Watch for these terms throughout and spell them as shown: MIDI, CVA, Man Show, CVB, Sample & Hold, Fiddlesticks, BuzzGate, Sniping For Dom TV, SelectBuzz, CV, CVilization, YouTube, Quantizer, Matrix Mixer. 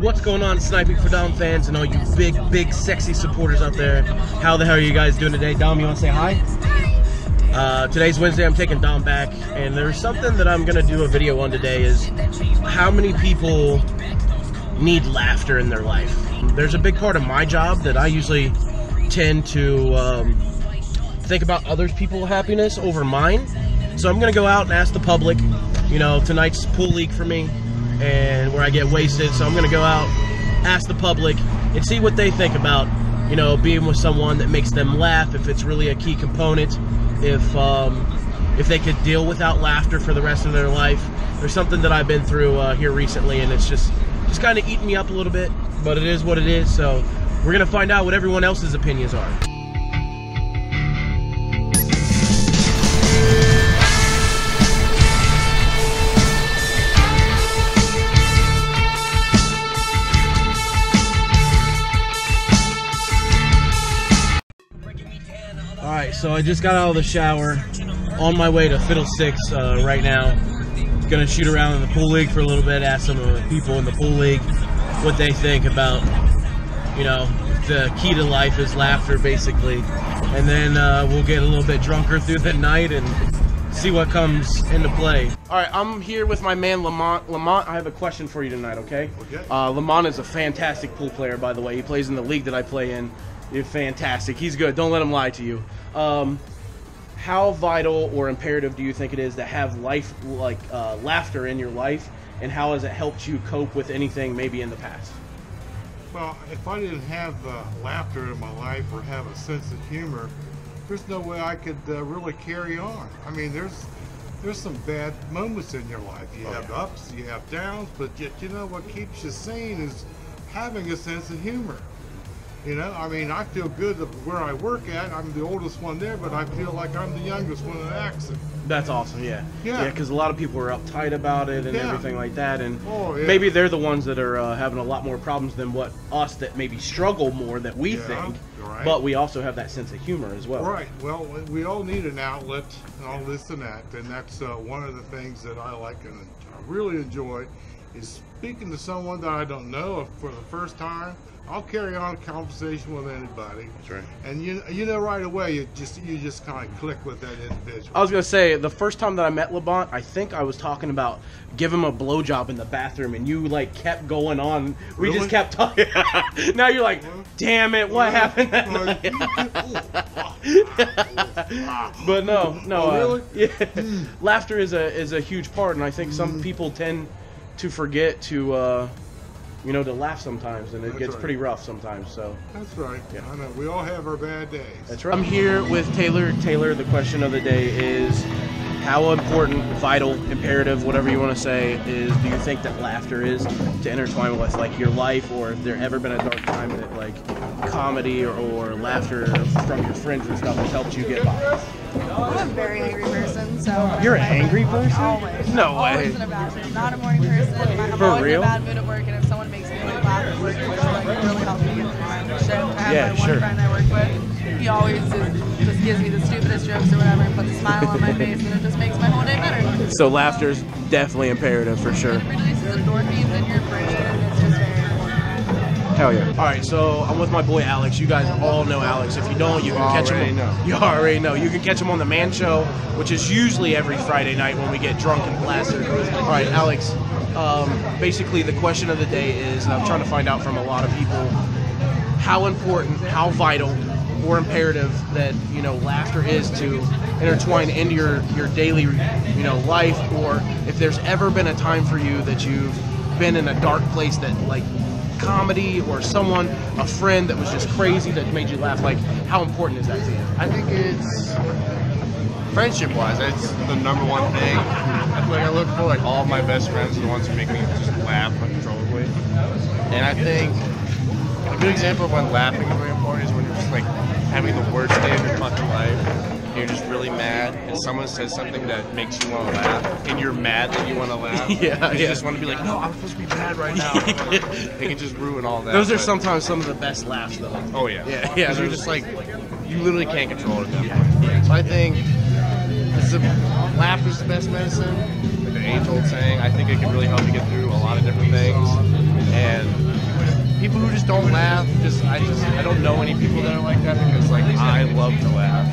What's going on, Sniping For Dom fans and all you big sexy supporters out there? How the hell are you guys doing today? Dom, you want to say hi? Today's Wednesday. I'm taking Dom back, and there's something that I'm gonna do a video on today is how many people need laughter in their life. There's a big part of my job that I usually tend to think about other people's happiness over mine. So I'm gonna go out and ask the public. You know, tonight's pool league for me, and where I get wasted, so I'm gonna go out, ask the public, and see what they think about, you know, being with someone that makes them laugh, if it's really a key component, if they could deal without laughter for the rest of their life. There's something that I've been through here recently, and it's just kind of eating me up a little bit, but it is what it is, so we're gonna find out what everyone else's opinions are. Alright, so I just got out of the shower, on my way to Fiddlesticks right now. Gonna shoot around in the pool league for a little bit, ask some of the people in the pool league what they think about, you know, the key to life is laughter, basically. And then we'll get a little bit drunker through the night and see what comes into play. Alright, I'm here with my man Lamont. Lamont, I have a question for you tonight, okay? Okay. Lamont is a fantastic pool player, by the way. He plays in the league that I play in. You're fantastic. He's good. Don't let him lie to you. How vital or imperative do you think it is to have laughter in your life, and how has it helped you cope with anything maybe in the past? Well, if I didn't have laughter in my life or have a sense of humor, there's no way I could really carry on. I mean, there's some bad moments in your life. You have ups, you have downs, but yet, you know, what keeps you sane is having a sense of humor. You know, I mean, I feel good where I work at. I'm the oldest one there, but I feel like I'm the youngest one in the accident. That's awesome, yeah. Yeah, because a lot of people are uptight about it and everything like that, and maybe they're the ones that are having a lot more problems than what us that maybe struggle more that we think, but we also have that sense of humor as well. Right, well, we all need an outlet and all this and that, and that's one of the things that I like and I really enjoy is speaking to someone that I don't know for the first time. I'll carry on a conversation with anybody. That's right. And you know right away you just kind of click with that individual. I was gonna say the first time that I met Lamont, I think I was talking about give him a blowjob in the bathroom, and you like kept going on. We just kept talking. Now you're like, damn it, what happened that night? But no. Oh, really? Yeah. Laughter is a huge part, and I think some people tend to forget to. You know, to laugh sometimes, and it gets pretty rough sometimes, so. That's right. Yeah. I know. We all have our bad days. That's right. I'm here with Taylor. Taylor, the question of the day is, how important, vital, imperative, whatever you want to say, is do you think that laughter is to intertwine with, like, your life, or if there ever been a dark time that, like, comedy or laughter from your friends and stuff has helped you get by? I'm a very angry person, so. You're an angry person? Always. No way. I'm not a morning person. I'm always in a bad mood at work, and if someone makes me really laugh at work, which like, really helps me get through my shift. I have my one friend I work with. He always just gives me the stupidest jokes or whatever and puts a smile on my face, and it just makes my whole day better. So laughter is definitely imperative, for sure. It releases endorphins in your brain, and it's just very important. Hell yeah. Alright, so I'm with my boy Alex. You guys all know Alex. If you don't, you can catch him. You already know. You can catch him on the Man Show, which is usually every Friday night when we get drunk and blasted. Alright, Alex, basically the question of the day is, and I'm trying to find out from a lot of people, how important, how vital, or imperative that, you know, laughter is to intertwine into your daily, you know, life, or if there's ever been a time for you that you've been in a dark place that, like, comedy or someone, a friend that was just crazy that made you laugh, like, how important is that to you? I think it's, friendship-wise, it's the number one thing. Like, I look for, like, all my best friends are the ones who make me just laugh uncontrollably. And I think a good example of when laughing is really important is when you're just, like, having the worst day of your fucking life, and you're just really mad, and someone says something that makes you want to laugh, and you're mad that you want to laugh. You just want to be like, no, I'm supposed to be mad right now. They can just ruin all that. Those are sometimes some of the best laughs, though. Oh, yeah. Yeah, yeah. You're just like, you literally can't control it at that point. So I think laughter is the best medicine. Like the age-old saying, I think it can really help you get through a lot of different things, and just don't laugh. I don't know any people that are like that, because like I love to laugh.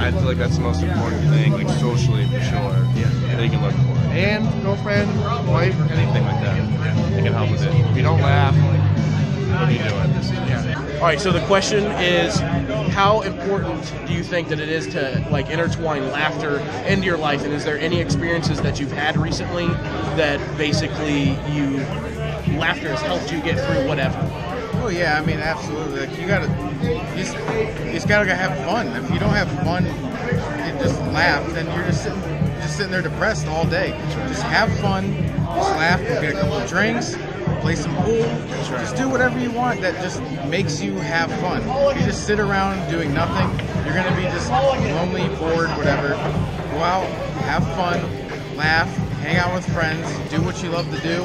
I feel like that's the most important thing, like socially for sure. Yeah. That you can look for. And girlfriend, wife, anything like that. They can help with it. If you don't laugh, what are you doing? Yeah. All right. So the question is, how important do you think that it is to like intertwine laughter into your life? And is there any experiences that you've had recently that basically you laughter has helped you get through whatever? Oh yeah, I mean absolutely. Like, you just gotta have fun. If you don't have fun and just laugh, then you're just sitting there depressed all day. Just have fun, just laugh, go get a couple of drinks, play some pool, just do whatever you want that just makes you have fun. If you just sit around doing nothing, you're gonna be just lonely, bored, whatever. Go out, have fun, laugh, hang out with friends, do what you love to do,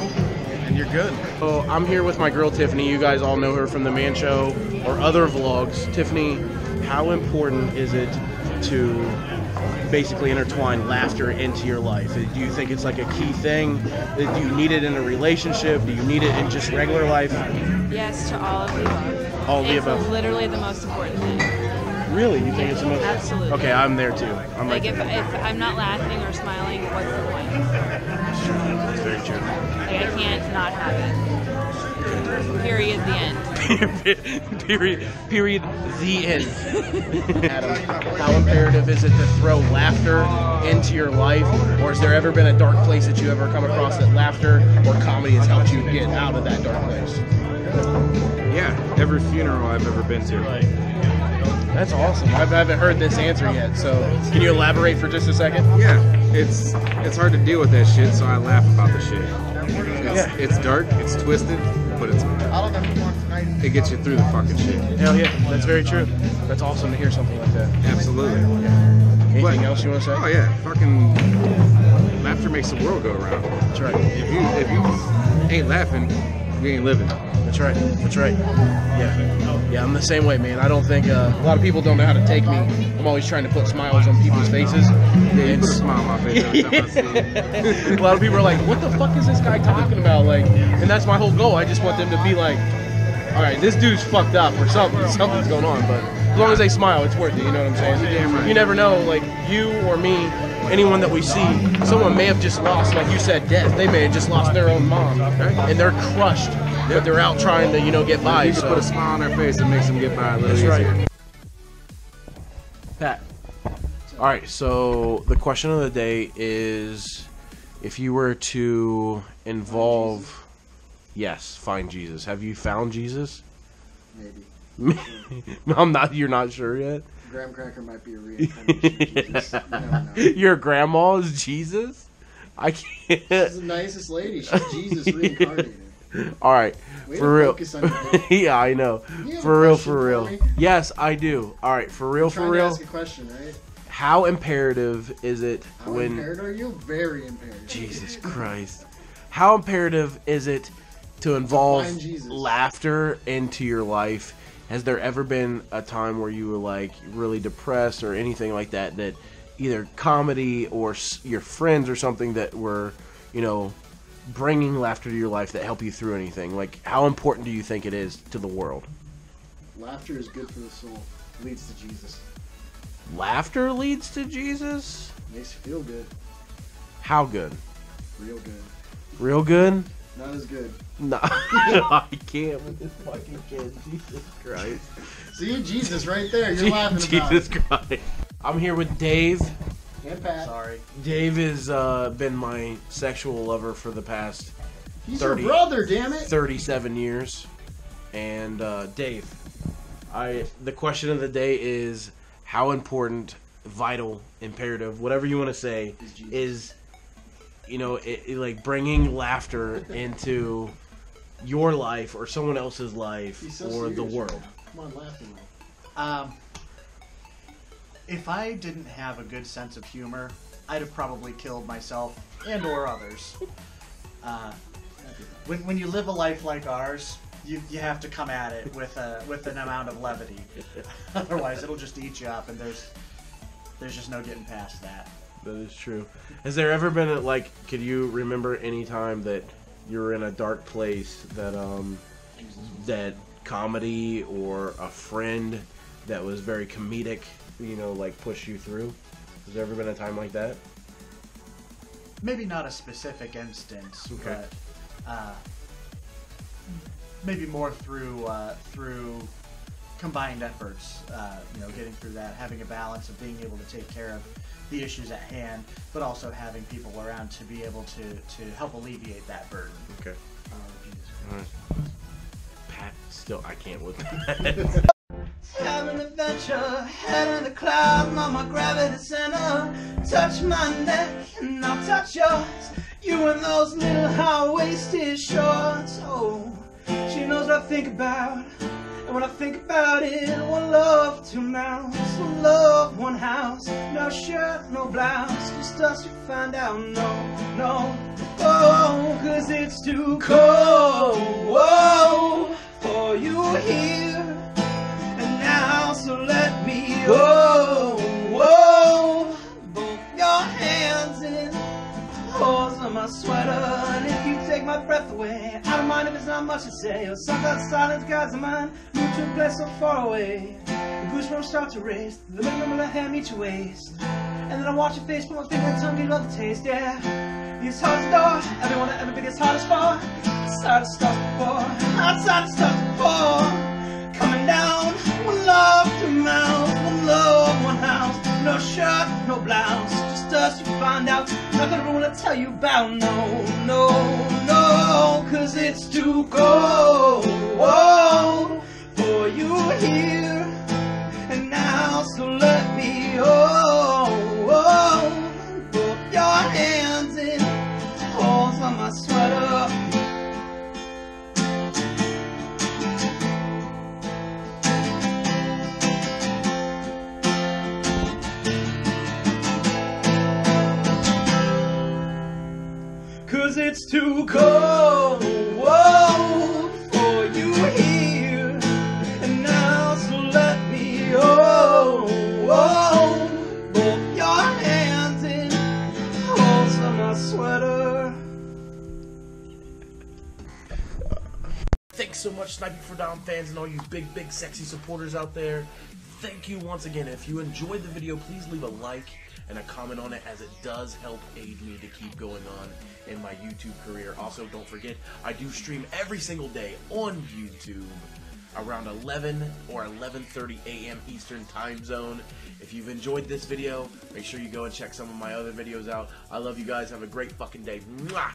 and you're good. So I'm here with my girl Tiffany. You guys all know her from the Man Show or other vlogs. Tiffany, how important is it to basically intertwine laughter into your life? Do you think it's like a key thing? Do you need it in a relationship? Do you need it in just regular life? Yes, to all of the above. All of the above. It's literally the most important thing. Really? You think it's the most? Absolutely. Okay, I'm there too. I'm like if I'm not laughing or smiling, what's the point? That's very true. Like, I can't not have it. Period, the end. Period, the end. Adam, how imperative is it to throw laughter into your life? Or has there ever been a dark place that you ever come across that laughter or comedy has helped you get out of that dark place? Yeah, every funeral I've ever been to. That's awesome. I haven't heard this answer yet, so can you elaborate for just a second? Yeah. It's hard to deal with that shit, so I laugh about the shit. It's dark, it's twisted, but it gets you through the fucking shit. Hell yeah, that's very true. That's awesome to hear something like that. Absolutely. Yeah. Anything else you want to say? Oh yeah, fucking laughter makes the world go around. That's right. If you ain't laughing, you ain't living. That's right. That's right. Yeah. Yeah, I'm the same way, man. I don't think a lot of people don't know how to take me. I'm always trying to put smiles on people's faces. Yeah, you put a smile on my face every time I see it. A lot of people are like, "What the fuck is this guy talking about?" Like, and that's my whole goal. I just want them to be like, "All right, this dude's fucked up or something. Something's going on." But as long as they smile, it's worth it. You know what I'm saying? Damn right. You never know, like you or me, anyone that we see, someone may have just lost, like you said, death. They may have just lost their own mom, and they're crushed. But they're out trying to, you know, get by. You just put a smile on their face and makes them get by a little easier. Right. Pat. All right, so the question of the day is, if you were to involve, yes, find Jesus. Have you found Jesus? Maybe. I'm not. You're not sure yet? Graham Cracker might be a reincarnation of Jesus. You never know. Your grandma is Jesus? I can't. She's the nicest lady. She's Jesus reincarnated. All right, for real. Yeah, I know. For real. Yes, I do. All right, for real. Ask a question, right? How imperative is it when? How impaired are you? Very impaired. Jesus Christ! How imperative is it to involve laughter into your life? Has there ever been a time where you were like really depressed or anything like that? That either comedy or your friends or something that were, you know, bringing laughter to your life that help you through anything? Like, how important do you think it is to the world? Laughter is good for the soul. It leads to Jesus. Laughter leads to Jesus? Makes you feel good. How good? Real good. Real good? Not as good. No, I can't with this fucking kid. Jesus Christ. See, Jesus right there. You're laughing about it. Jesus Christ. I'm here with Dave. And Pat. Sorry. Dave has been my sexual lover for the past 37 years. And Dave, the question of the day is, how important, vital, imperative, whatever you want to say, is, you know, like bringing laughter into your life or someone else's life or the world? Come on, laugh at me. If I didn't have a good sense of humor, I'd have probably killed myself and or others. When you live a life like ours, you have to come at it with an amount of levity. Otherwise, it'll just eat you up, and there's just no getting past that. That is true. Has there ever been could you remember any time that you were in a dark place that comedy or a friend that was very comedic, you know, like push you through? Has there ever been a time like that? Maybe not a specific instance, okay. But maybe more through through combined efforts. You know, getting through that, having a balance of being able to take care of the issues at hand, but also having people around to be able to help alleviate that burden. Okay. All right. Pat, still I can't with that. Having an adventure, head in the clouds, not my gravity center. Touch my neck and I'll touch yours. You and those little high-waisted shorts. Oh, she knows what I think about, and when I think about it, one love, 2 mouths, one love, one house. No shirt, no blouse, just us to find out. No, no, oh, 'cause it's too cold, oh, for you here. So let me go, whoa, both your hands in the holes of my sweater. And if you take my breath away, I don't mind if it's not much to say. Or sometimes silence guides of mine, move to a place so far away. The goosebumps start to race, the minimum of my hair meets your waist. And then I watch your face, but my finger and tongue, you love the taste, yeah. These hearts door, everyone that ever been as hard as far. Outside the stars to pour, outside the stars to pour. Coming down, one love, 2 mouths, one love, one house. No shirt, no blouse, just us to find out. Nothing I want to tell you about, no, no, no. 'Cause it's too cold, whoa, for you here and now. So let me, oh, oh, put your hands in the holes on my sweater. It's too cold, whoa, for you here and now. So let me, oh, oh, both your hands in holes on my sweater. Thanks so much, Sniping for Dom fans and all you big, big, sexy supporters out there. Thank you once again. If you enjoyed the video, please leave a like and a comment on it, as it does help aid me to keep going on in my YouTube career. Also, don't forget, I do stream every single day on YouTube around 11 or 11:30 a.m. Eastern time zone. If you've enjoyed this video, make sure you go and check some of my other videos out. I love you guys. Have a great fucking day. Mwah!